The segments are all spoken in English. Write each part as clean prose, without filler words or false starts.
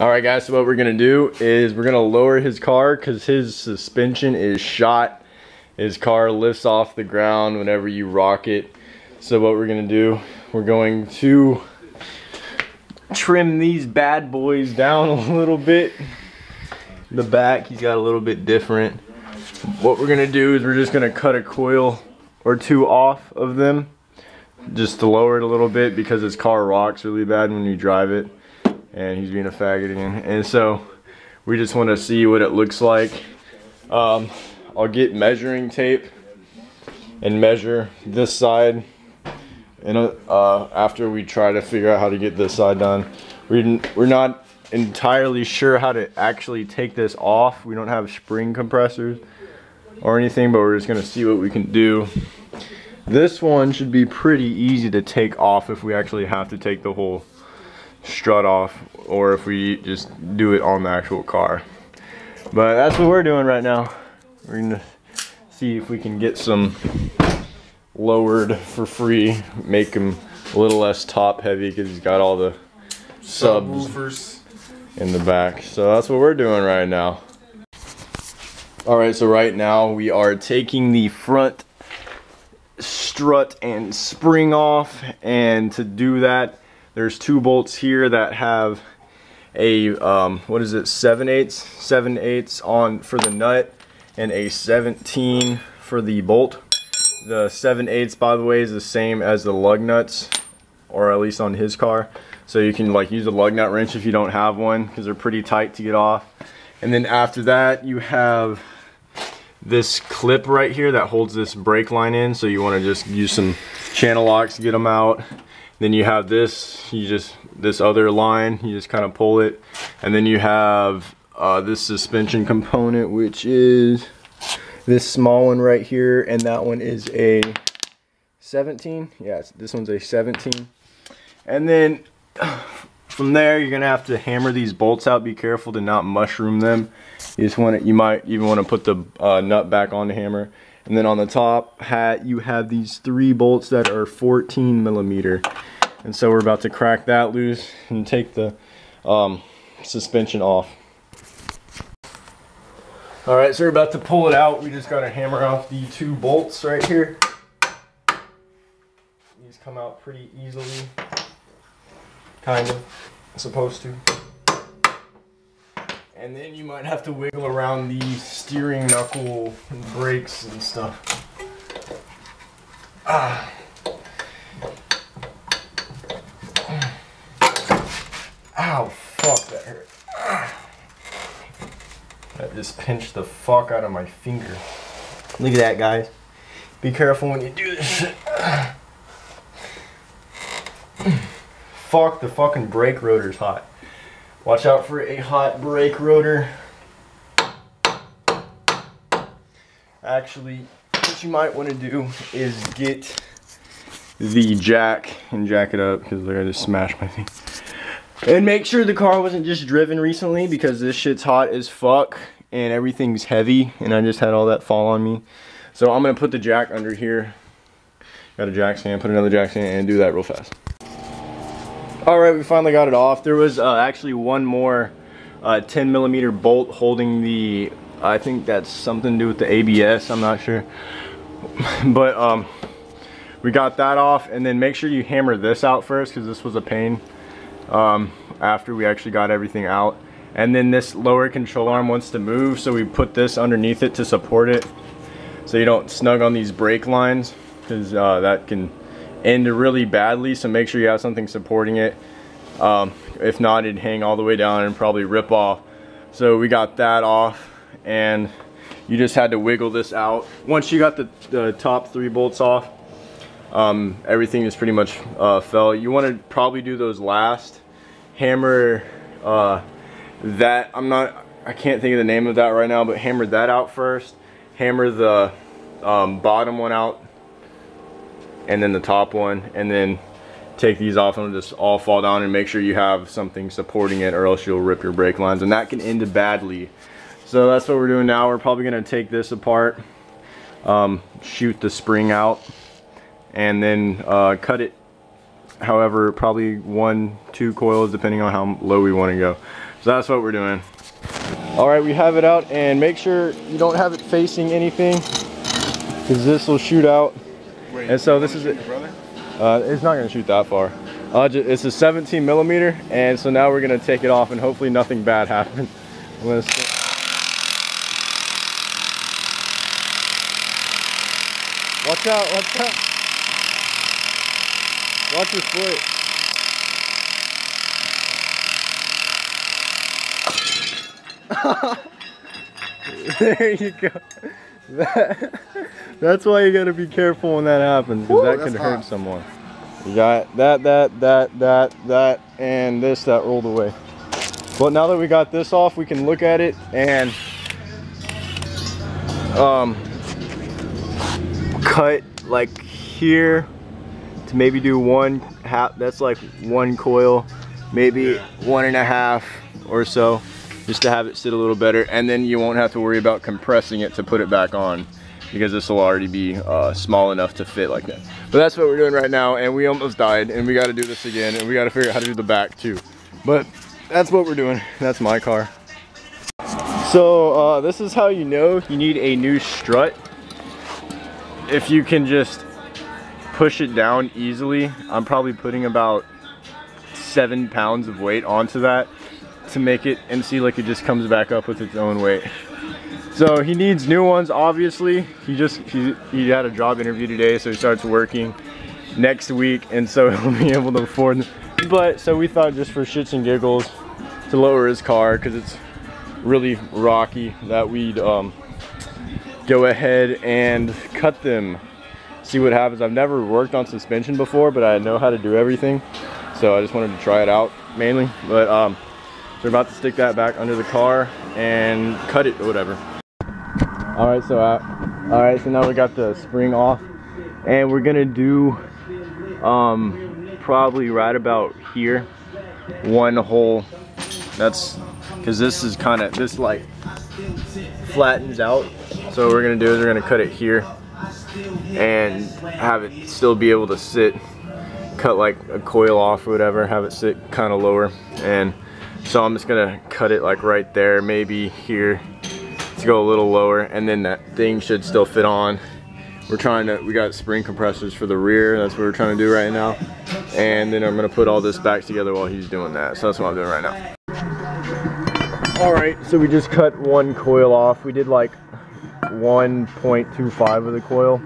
All right, guys, so what we're gonna do is we're gonna lower his car because his suspension is shot. His car lifts off the ground whenever you rock it. So what we're gonna do, we're going to trim these bad boys down a little bit. The back, he's got a little bit different. What we're gonna do is we're just gonna cut a coil or two off of them just to lower it a little bit because his car rocks really bad when you drive it. And he's being a faggot again. And so we just want to see what it looks like. I'll get measuring tape and measure this side. And after we try to figure out how to get this side done, we're not entirely sure how to actually take this off. We don't have spring compressors or anything, but we're just going to see what we can do. This one should be pretty easy to take off if we actually have to take the whole strut off, or if we just do it on the actual car. But that's what we're doing right now. We're gonna see if we can get some lowered for free, make him a little less top heavy because he's got all the subs in the back. So that's what we're doing right now. All right, so right now we are taking the front strut and spring off, and to do that, there's two bolts here that have a, 7/8 on for the nut and a 17 for the bolt. The 7/8, by the way, is the same as the lug nuts, or at least on his car. So you can like use a lug nut wrench if you don't have one, because they're pretty tight to get off. And then after that, you have this clip right here that holds this brake line in. So you want to just use some channel locks to get them out. Then you have this, this other line, you just kind of pull it. And then you have this suspension component, which is this small one right here. And that one is a 17. Yes, this one's a 17. And then from there, you're gonna have to hammer these bolts out. Be careful to not mushroom them. You just want to, you might even want to put the nut back on the hammer. And then on the top hat, you have these three bolts that are 14mm. And so we're about to crack that loose and take the suspension off. All right, so we're about to pull it out. We just got to hammer off the two bolts right here. These come out pretty easily, kind of, supposed to. And then you might have to wiggle around the steering knuckle and brakes and stuff. Ow, fuck, that hurt. That just pinched the fuck out of my finger. Look at that, guys. Be careful when you do this shit. Fuck, the fucking brake rotor's hot. Watch out for a hot brake rotor. Actually, what you might want to do is get the jack and jack it up, because I just smashed my thing. And make sure the car wasn't just driven recently, because this shit's hot as fuck and everything's heavy, and I just had all that fall on me. So I'm gonna put the jack under here. Got a jack stand, put another jack stand, and do that real fast. All right, we finally got it off. There was actually one more 10mm bolt holding the, I think that's something to do with the ABS, I'm not sure. But we got that off, and then make sure you hammer this out first, because this was a pain after we actually got everything out. And then this lower control arm wants to move, so we put this underneath it to support it, so you don't snug on these brake lines, because that can end really badly. So make sure you have something supporting it. If not, it'd hang all the way down and probably rip off. So we got that off, and you just had to wiggle this out. Once you got the top three bolts off, everything is pretty much fell. You want to probably do those last. Hammer that, I can't think of the name of that right now, but hammer that out first. Hammer the bottom one out, and then the top one, and then take these off and just all fall down, and make sure you have something supporting it, or else you'll rip your brake lines, and that can end badly. So that's what we're doing now. We're probably gonna take this apart, shoot the spring out, and then cut it, however, probably 1-2 coils, depending on how low we wanna go. So that's what we're doing. All right, we have it out, and make sure you don't have it facing anything, because this will shoot out. Wait, and so this is it. It's not going to shoot that far. It's a 17 millimeter, and so now we're going to take it off, and hopefully nothing bad happens. I'm going to. Watch out, watch out. Watch your foot. There you go. That's why you gotta be careful when that happens, because that can hurt someone. You got that, and this that rolled away. But now that we got this off, we can look at it and cut like here to maybe do one half. That's like one coil, maybe one and a half or so, just to have it sit a little better. And then you won't have to worry about compressing it to put it back on, because this will already be small enough to fit like that. But that's what we're doing right now, and we almost died, and we got to do this again, and we got to figure out how to do the back too. But that's what we're doing. That's my car. So this is how you know you need a new strut. If you can just push it down easily. I'm probably putting about 7 pounds of weight onto that to make it, and see like it just comes back up with its own weight. So he needs new ones, obviously. He had a job interview today, so he starts working next week, and so he'll be able to afford them. But so we thought, just for shits and giggles, to lower his car because it's really rocky, that we'd go ahead and cut them, see what happens. I've never worked on suspension before, but I know how to do everything, so I just wanted to try it out mainly. But we're about to stick that back under the car and cut it or whatever. All right, so now we got the spring off, and we're gonna do probably right about here one hole. That's because this is kind of, this like flattens out. So what we're gonna do is we're gonna cut it here and have it still be able to sit, cut like a coil off or whatever, have it sit kind of lower. And so I'm just gonna cut it like right there, maybe here, to go a little lower, and then that thing should still fit on. We're trying to, we got spring compressors for the rear, that's what we're trying to do right now. And then I'm gonna put all this back together while he's doing that. So that's what I'm doing right now. All right, so we just cut one coil off. We did like 1.25 of the coil,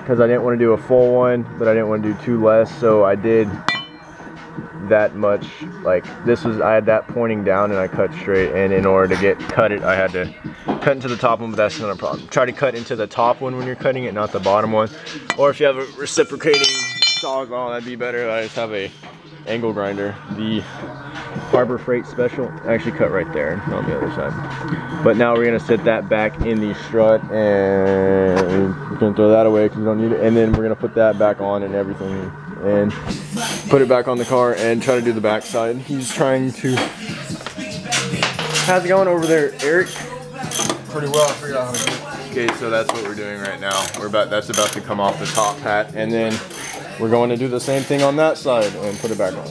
because I didn't want to do a full one, but I didn't want to do two less, so I did that much. Like this was, I had that pointing down and I cut straight, and in order to cut it I had to cut into the top one, but that's not a problem. Try to cut into the top one when you're cutting it, not the bottom one. Or if you have a reciprocating sawzall, that'd be better. I just have a angle grinder, the Harbor Freight special. Actually cut right there on the other side. But now we're gonna sit that back in the strut, and we're gonna throw that away because we don't need it. And then we're gonna put that back on and everything, and put it back on the car and try to do the back side. He's trying to. How's it going over there, Eric? Pretty well. I figured out how to do it. Okay, so that's what we're doing right now. That's about to come off the top hat, and then we're going to do the same thing on that side and put it back on.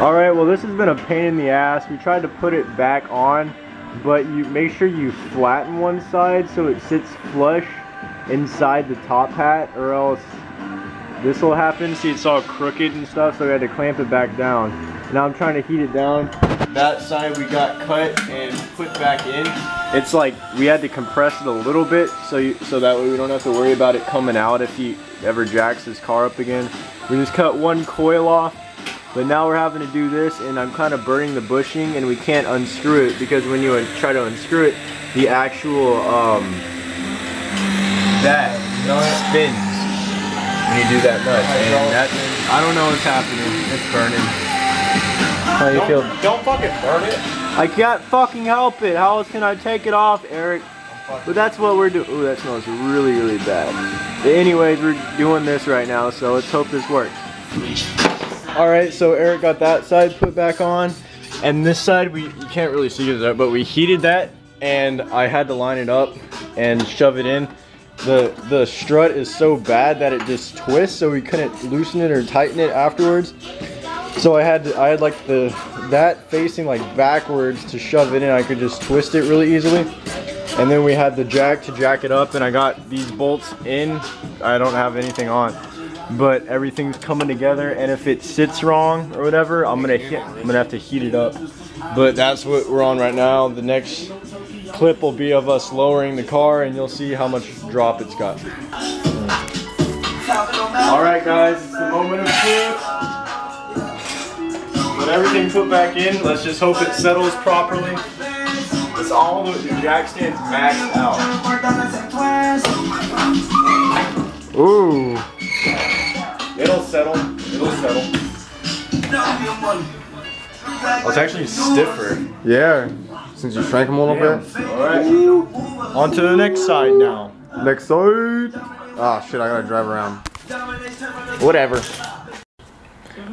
All right, well, this has been a pain in the ass. We tried to put it back on, but you make sure you flatten one side so it sits flush inside the top hat, or else this will happen. See, it's all crooked and stuff, so we had to clamp it back down. Now I'm trying to heat it down. That side we got cut and put back in. It's like we had to compress it a little bit so that way we don't have to worry about it coming out if he ever jacks his car up again. We just cut one coil off, but now we're having to do this, and I'm kind of burning the bushing, and we can't unscrew it, because when you try to unscrew it, the actual that spins when you do that much. And that, I don't know what's happening. It's burning. How you feel? Don't fucking burn it. I can't fucking help it. How else can I take it off, Eric? But that's what we're doing. Ooh, that smells really, really bad. But anyways, we're doing this right now, so let's hope this works. All right, so Eric got that side put back on, and this side you can't really see it, but we heated that, and I had to line it up and shove it in. The strut is so bad that it just twists, so we couldn't loosen it or tighten it afterwards. So I had like that facing like backwards to shove it in. I could just twist it really easily. And then we had the jack to jack it up, and I got these bolts in. I don't have anything on, but everything's coming together. And if it sits wrong or whatever, I'm gonna have to heat it up. But that's what we're on right now. The next clip will be of us lowering the car, and you'll see how much drop it's got. All right, guys, it's the moment of truth. With everything put back in, let's just hope it settles properly. It's all the jack stands maxed out. Ooh. It'll settle. It'll settle. Oh, it's actually stiffer. Yeah. Since you shrank them a little bit. Alright. On to the next side now. Next side. Ah, shit, I gotta drive around. Whatever.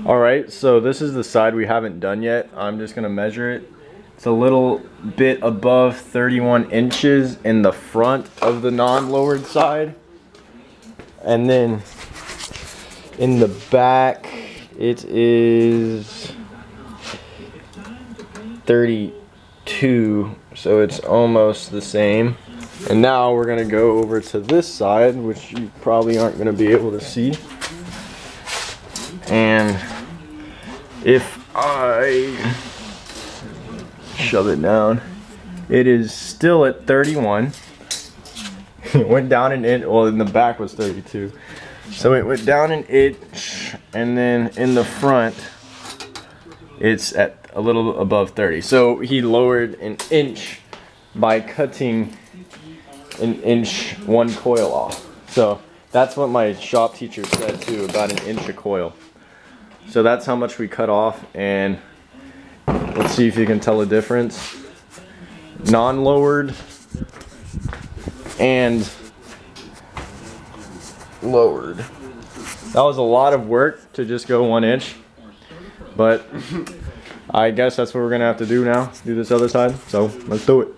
Alright, so this is the side we haven't done yet. I'm just gonna measure it. It's a little bit above 31 inches in the front of the non-lowered side. And then in the back, it is 32, so it's almost the same. And now we're gonna go over to this side, which you probably aren't gonna be able to see. And if I shove it down, it is still at 31. It went down an inch. Well, in the back was 32, so it went down an inch, and then in the front it's at a little above 30. So he lowered an inch by cutting an inch one coil off. So that's what my shop teacher said too, about an inch a coil. So that's how much we cut off. And let's see if you can tell the difference. Non-lowered and lowered. That was a lot of work to just go 1 inch, but I guess that's what we're gonna have to do now. Do this other side, so let's do it.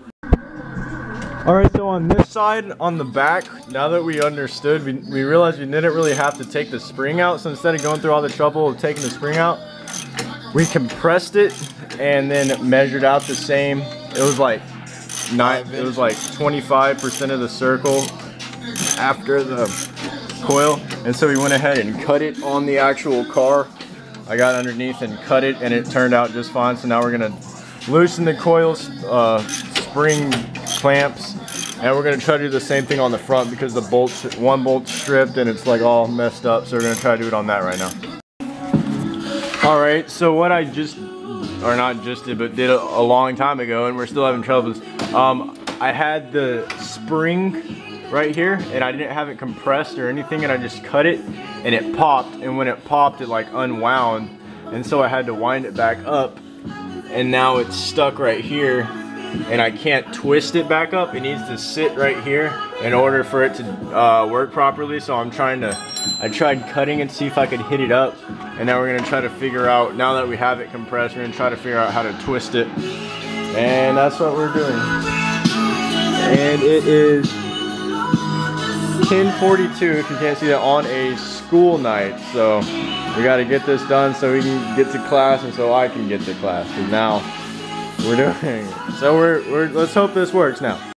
All right, so on this side, on the back, now that we understood, we realized we didn't really have to take the spring out. So instead of going through all the trouble of taking the spring out, we compressed it and then measured out the same. It was like 25% of the circle after the coil. And so we went ahead and cut it on the actual car. I got underneath and cut it, and it turned out just fine. So now we're gonna loosen the coils, spring clamps, and we're gonna try to do the same thing on the front because the bolts, one bolt stripped and it's like all messed up. So we're gonna try to do it on that right now. All right, so what I just, or not just did, but did a long time ago, and we're still having troubles. I had the spring right here, and I didn't have it compressed or anything, and I just cut it, and it popped, and when it popped, it like unwound, and so I had to wind it back up, and now it's stuck right here, and I can't twist it back up. It needs to sit right here in order for it to work properly, so I'm trying to, I tried cutting and see if I could hit it up. And now we're gonna try to figure out, now that we have it compressed, we're gonna try to figure out how to twist it. And that's what we're doing. And it is 10:42, if you can't see that, on a school night. So we gotta get this done so we can get to class, and so I can get to class. Because now we're doing it. So let's hope this works now.